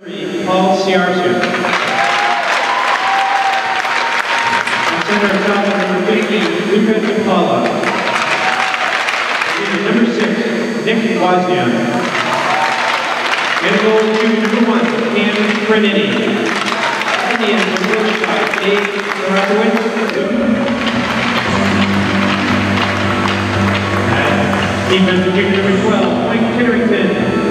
Paul Ciarcius. Consider ourselves number 15, Luka Tukola. Number 6, Nick Wazian. And goal to 1 and Trinity. And the end of the shot, Dave Defense kick number 12, Mike Carrington.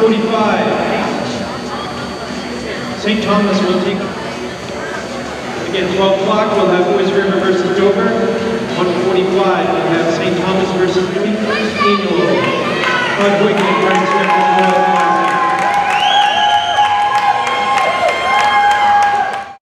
45. St. Thomas will take, again, 12 o'clock, we'll have Boys River versus Dover. 145, we'll have St. Thomas versus Trinity Eagles.